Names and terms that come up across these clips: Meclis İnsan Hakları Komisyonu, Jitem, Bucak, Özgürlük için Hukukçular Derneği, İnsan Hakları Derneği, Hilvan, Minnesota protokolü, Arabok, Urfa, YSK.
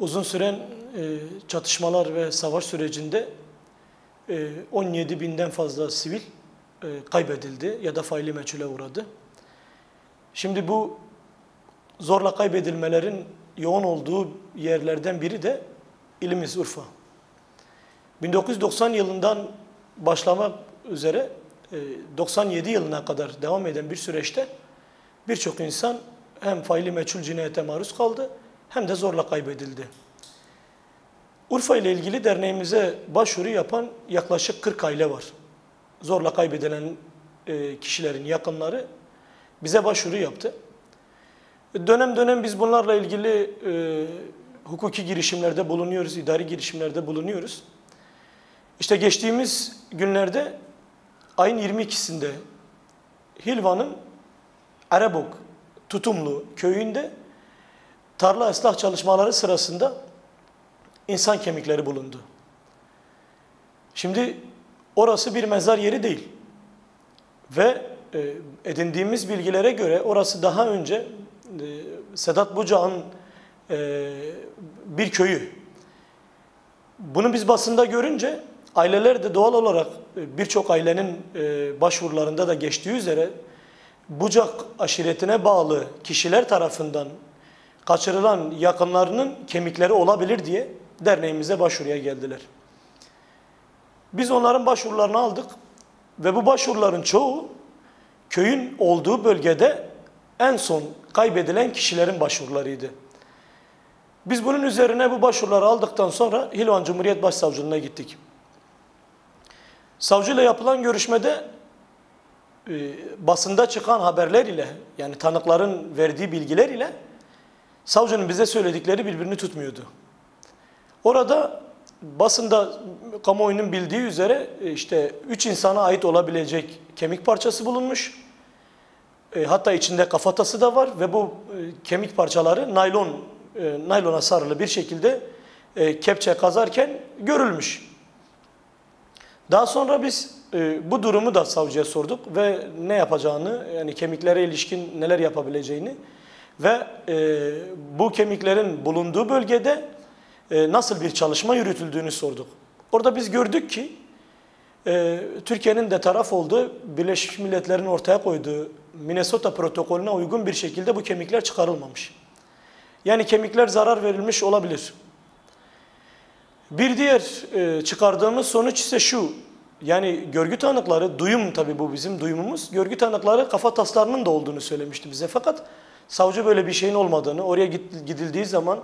Uzun süren çatışmalar ve savaş sürecinde 17.000'den fazla sivil kaybedildi ya da faili meçhule uğradı. Şimdi bu zorla kaybedilmelerin yoğun olduğu yerlerden biri de ilimiz Urfa. 1990 yılından başlamak üzere 97 yılına kadar devam eden bir süreçte birçok insan hem faili meçhul cinayete maruz kaldı hem de zorla kaybedildi. Urfa ile ilgili derneğimize başvuru yapan yaklaşık 40 aile var. Zorla kaybedilen kişilerin yakınları bize başvuru yaptı. Dönem dönem biz bunlarla ilgili hukuki girişimlerde bulunuyoruz, idari girişimlerde bulunuyoruz. İşte geçtiğimiz günlerde ayın 22'sinde Hilvan'ın Arabok Tutumlu köyünde tarla ıslah çalışmaları sırasında insan kemikleri bulundu. Şimdi orası bir mezar yeri değil ve edindiğimiz bilgilere göre orası daha önce Sedat Bucak'ın bir köyü. Bunu biz basında görünce aileler de doğal olarak birçok ailenin başvurularında da geçtiği üzere Bucak aşiretine bağlı kişiler tarafından kaçırılan yakınlarının kemikleri olabilir diye derneğimize başvuruya geldiler. Biz onların başvurularını aldık ve bu başvuruların çoğu köyün olduğu bölgede en son kaybedilen kişilerin başvurularıydı. Biz bunun üzerine bu başvuruları aldıktan sonra Hilvan Cumhuriyet Başsavcılığına gittik. Savcıyla yapılan görüşmede basında çıkan haberler ile, yani tanıkların verdiği bilgiler ile savcının bize söyledikleri birbirini tutmuyordu. Orada basında kamuoyunun bildiği üzere işte 3 insana ait olabilecek kemik parçası bulunmuş. Hatta içinde kafatası da var ve bu kemik parçaları naylona sarılı bir şekilde kepçe kazarken görülmüş. Daha sonra biz bu durumu da savcıya sorduk ve ne yapacağını, yani kemiklere ilişkin neler yapabileceğini ve bu kemiklerin bulunduğu bölgede nasıl bir çalışma yürütüldüğünü sorduk. Orada biz gördük ki Türkiye'nin de taraf olduğu, Birleşmiş Milletler'in ortaya koyduğu Minnesota protokolüne uygun bir şekilde bu kemikler çıkarılmamış. Yani kemikler zarar verilmiş olabilir. Bir diğer çıkardığımız sonuç ise şu, yani görgü tanıkları, duyum tabii bu bizim duyumumuz, görgü tanıkları kafa taslarının da olduğunu söylemişti bize. Fakat savcı böyle bir şeyin olmadığını, oraya gidildiği zaman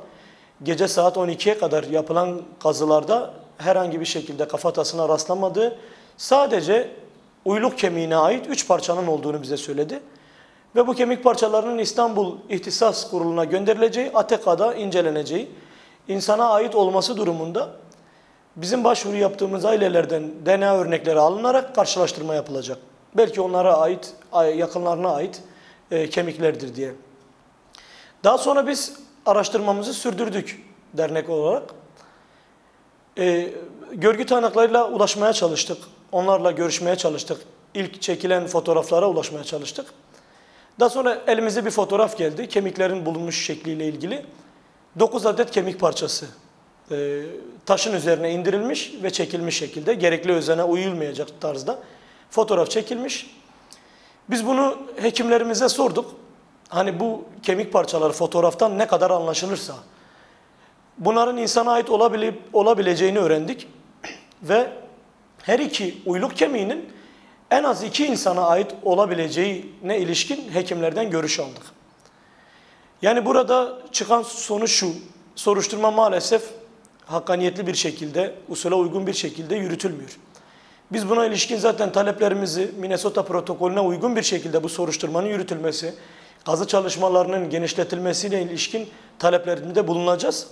gece saat 12'ye kadar yapılan kazılarda herhangi bir şekilde kafatasına rastlamadığı, sadece uyluk kemiğine ait 3 parçanın olduğunu bize söyledi. Ve bu kemik parçalarının İstanbul İhtisas Kurulu'na gönderileceği, ATK'da inceleneceği, insana ait olması durumunda bizim başvuru yaptığımız ailelerden DNA örnekleri alınarak karşılaştırma yapılacak. Belki onlara ait, yakınlarına ait kemiklerdir diye. Daha sonra biz araştırmamızı sürdürdük dernek olarak. Görgü tanıklarıyla ulaşmaya çalıştık. Onlarla görüşmeye çalıştık. İlk çekilen fotoğraflara ulaşmaya çalıştık. Daha sonra elimize bir fotoğraf geldi. Kemiklerin bulunmuş şekliyle ilgili. 9 adet kemik parçası taşın üzerine indirilmiş ve çekilmiş şekilde. Gerekli özene uyulmayacak tarzda fotoğraf çekilmiş. Biz bunu hekimlerimize sorduk. Hani bu kemik parçaları fotoğraftan ne kadar anlaşılırsa bunların insana ait olabileceğini öğrendik. Ve her iki uyluk kemiğinin en az 2 insana ait olabileceğine ilişkin hekimlerden görüş aldık. Yani burada çıkan sonuç şu, soruşturma maalesef hakkaniyetli bir şekilde, usule uygun bir şekilde yürütülmüyor. Biz buna ilişkin zaten taleplerimizi, Minnesota protokolüne uygun bir şekilde bu soruşturmanın yürütülmesi, kazı çalışmalarının genişletilmesiyle ilişkin taleplerinde bulunacağız.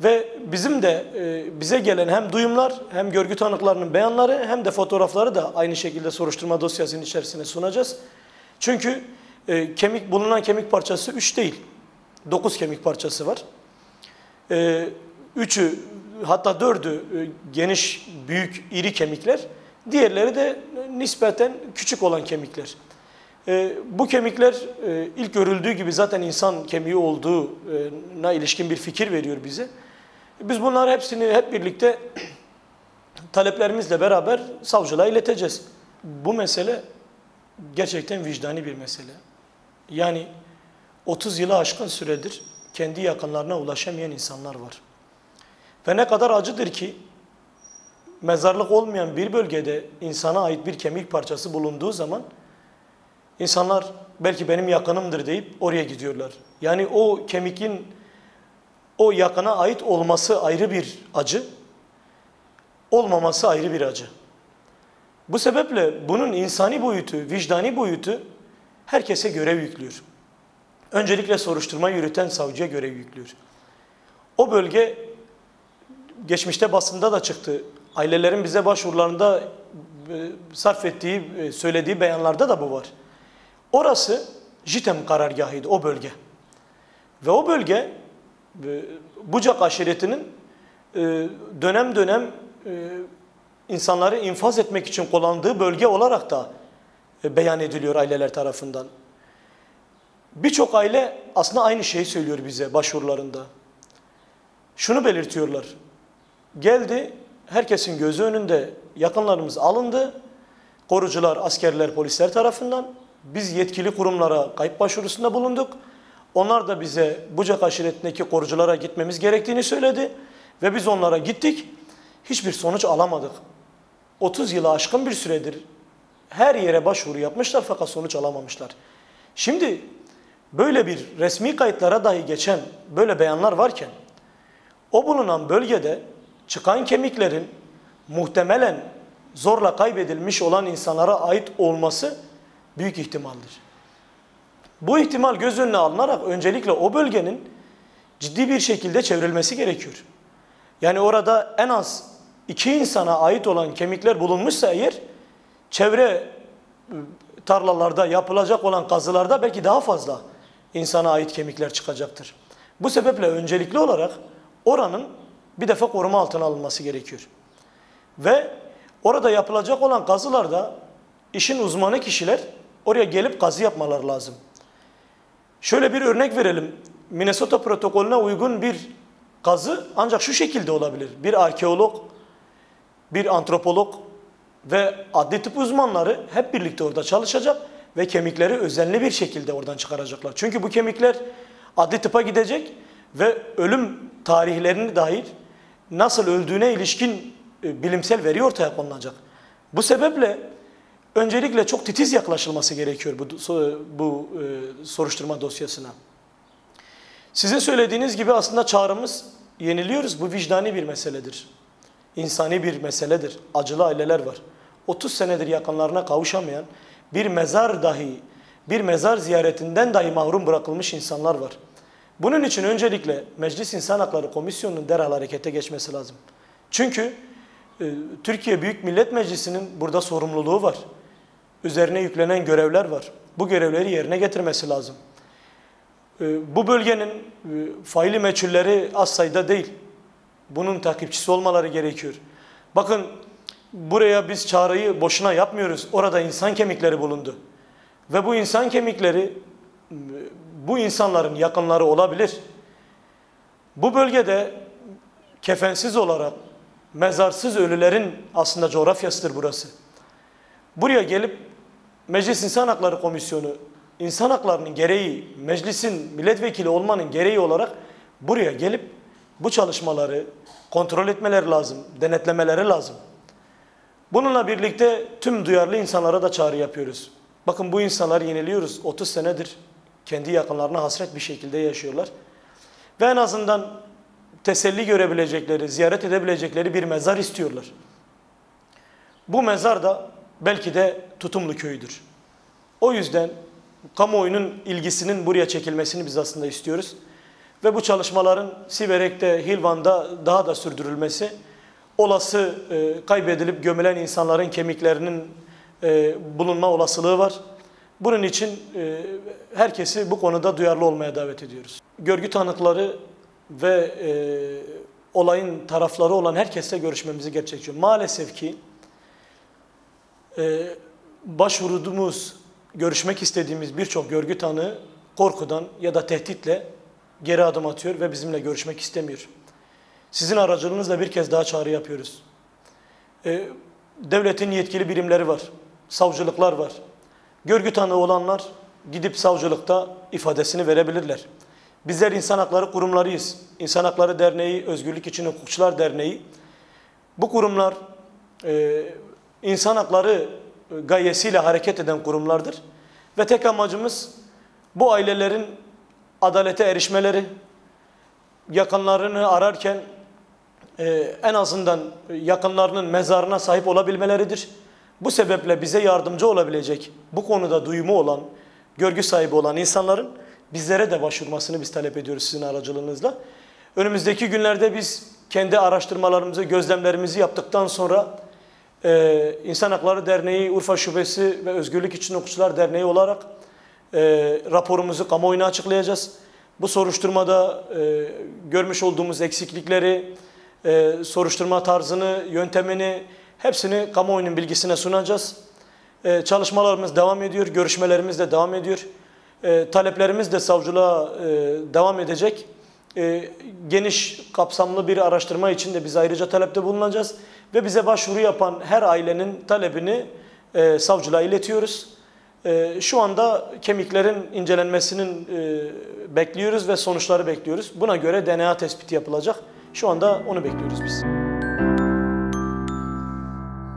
Ve bizim de bize gelen hem duyumlar, hem görgü tanıklarının beyanları, hem de fotoğrafları da aynı şekilde soruşturma dosyasının içerisine sunacağız. Çünkü bulunan kemik parçası 3 değil, 9 kemik parçası var. 3'ü hatta 4'ü geniş, büyük, iri kemikler, diğerleri de nispeten küçük olan kemikler. Bu kemikler ilk görüldüğü gibi zaten insan kemiği olduğuna ilişkin bir fikir veriyor bize. Biz bunları hepsini hep birlikte taleplerimizle beraber savcılığa ileteceğiz. Bu mesele gerçekten vicdani bir mesele. Yani 30 yılı aşkın süredir kendi yakınlarına ulaşamayan insanlar var. Ve ne kadar acıdır ki mezarlık olmayan bir bölgede insana ait bir kemik parçası bulunduğu zaman insanlar belki benim yakınımdır deyip oraya gidiyorlar. Yani o kemikin o yakına ait olması ayrı bir acı, olmaması ayrı bir acı. Bu sebeple bunun insani boyutu, vicdani boyutu herkese görev yüklüyor. Öncelikle soruşturma yürüten savcıya görev yüklüyor. O bölge geçmişte basında da çıktı. Ailelerin bize başvurularında sarf ettiği, söylediği beyanlarda da bu var. Orası Jitem karargahıydı, o bölge. Ve o bölge Bucak aşiretinin dönem dönem insanları infaz etmek için kullandığı bölge olarak da beyan ediliyor aileler tarafından. Birçok aile aslında aynı şeyi söylüyor bize başvurularında. Şunu belirtiyorlar. Geldi, herkesin gözü önünde yakınlarımız alındı. Korucular, askerler, polisler tarafından. Biz yetkili kurumlara kayıp başvurusunda bulunduk. Onlar da bize Bucak aşiretindeki koruculara gitmemiz gerektiğini söyledi. Ve biz onlara gittik. Hiçbir sonuç alamadık. 30 yılı aşkın bir süredir her yere başvuru yapmışlar fakat sonuç alamamışlar. Şimdi böyle bir resmi kayıtlara dahi geçen böyle beyanlar varken o bulunan bölgede çıkan kemiklerin muhtemelen zorla kaybedilmiş olan insanlara ait olması büyük ihtimaldir. Bu ihtimal göz önüne alınarak öncelikle o bölgenin ciddi bir şekilde çevrilmesi gerekiyor. Yani orada en az 2 insana ait olan kemikler bulunmuşsa eğer, çevre tarlalarda yapılacak olan kazılarda belki daha fazla insana ait kemikler çıkacaktır. Bu sebeple öncelikli olarak oranın bir defa koruma altına alınması gerekiyor. Ve orada yapılacak olan kazılarda işin uzmanı kişiler oraya gelip kazı yapmaları lazım. Şöyle bir örnek verelim. Minnesota protokolüne uygun bir kazı ancak şu şekilde olabilir. Bir arkeolog, bir antropolog ve adli tıp uzmanları hep birlikte orada çalışacak ve kemikleri özenli bir şekilde oradan çıkaracaklar. Çünkü bu kemikler adli tıpa gidecek ve ölüm tarihlerini dair nasıl öldüğüne ilişkin bilimsel veri ortaya konulacak. Bu sebeple öncelikle çok titiz yaklaşılması gerekiyor bu soruşturma dosyasına. Sizin söylediğiniz gibi aslında çağrımız yeniliyoruz. Bu vicdani bir meseledir. İnsani bir meseledir. Acılı aileler var. 30 senedir yakınlarına kavuşamayan, bir mezar ziyaretinden dahi mahrum bırakılmış insanlar var. Bunun için öncelikle Meclis İnsan Hakları Komisyonu'nun derhal harekete geçmesi lazım. Çünkü Türkiye Büyük Millet Meclisi'nin burada sorumluluğu var. Üzerine yüklenen görevler var. Bu görevleri yerine getirmesi lazım. Bu bölgenin faili meçhulleri az sayıda değil. Bunun takipçisi olmaları gerekiyor. Bakın buraya biz çağrıyı boşuna yapmıyoruz. Orada insan kemikleri bulundu. Ve bu insan kemikleri bu insanların yakınları olabilir. Bu bölgede kefensiz olarak mezarsız ölülerin aslında coğrafyasıdır burası. Buraya gelip Meclis İnsan Hakları Komisyonu insan haklarının gereği, meclisin milletvekili olmanın gereği olarak buraya gelip bu çalışmaları kontrol etmeleri lazım, denetlemeleri lazım. Bununla birlikte tüm duyarlı insanlara da çağrı yapıyoruz. Bakın bu insanları yeniliyoruz. 30 senedir kendi yakınlarına hasret bir şekilde yaşıyorlar. Ve en azından teselli görebilecekleri, ziyaret edebilecekleri bir mezar istiyorlar. Bu mezar da belki de Tutumlu köyüdür. O yüzden kamuoyunun ilgisinin buraya çekilmesini biz aslında istiyoruz. Ve bu çalışmaların Siverek'te, Hilvan'da daha da sürdürülmesi, olası kaybedilip gömülen insanların kemiklerinin bulunma olasılığı var. Bunun için herkesi bu konuda duyarlı olmaya davet ediyoruz. Görgü tanıkları ve olayın tarafları olan herkesle görüşmemizi gerçekleştiriyor. Maalesef ki başvurduğumuz, görüşmek istediğimiz birçok görgü tanığı korkudan ya da tehditle geri adım atıyor ve bizimle görüşmek istemiyor. Sizin aracılığınızla bir kez daha çağrı yapıyoruz. Devletin yetkili birimleri var, savcılıklar var. Görgü tanığı olanlar gidip savcılıkta ifadesini verebilirler. Bizler insan hakları kurumlarıyız. İnsan Hakları Derneği, Özgürlük için Hukukçular Derneği. Bu kurumlar insan hakları gayesiyle hareket eden kurumlardır. Ve tek amacımız bu ailelerin adalete erişmeleri, yakınlarını ararken en azından yakınlarının mezarına sahip olabilmeleridir. Bu sebeple bize yardımcı olabilecek, bu konuda duyumu olan, görgü sahibi olan insanların bizlere de başvurmasını biz talep ediyoruz sizin aracılığınızla. Önümüzdeki günlerde biz kendi araştırmalarımızı, gözlemlerimizi yaptıktan sonra İnsan Hakları Derneği, Urfa Şubesi ve Özgürlük için Hukukçular Derneği olarak raporumuzu kamuoyuna açıklayacağız. Bu soruşturmada görmüş olduğumuz eksiklikleri, soruşturma tarzını, yöntemini hepsini kamuoyunun bilgisine sunacağız. Çalışmalarımız devam ediyor, görüşmelerimiz de devam ediyor. Taleplerimiz de savcılığa devam edecek. Geniş, kapsamlı bir araştırma için de biz ayrıca talepte bulunacağız. Ve bize başvuru yapan her ailenin talebini savcılığa iletiyoruz. Şu anda kemiklerin incelenmesinin bekliyoruz ve sonuçları bekliyoruz. Buna göre DNA tespiti yapılacak. Şu anda onu bekliyoruz biz.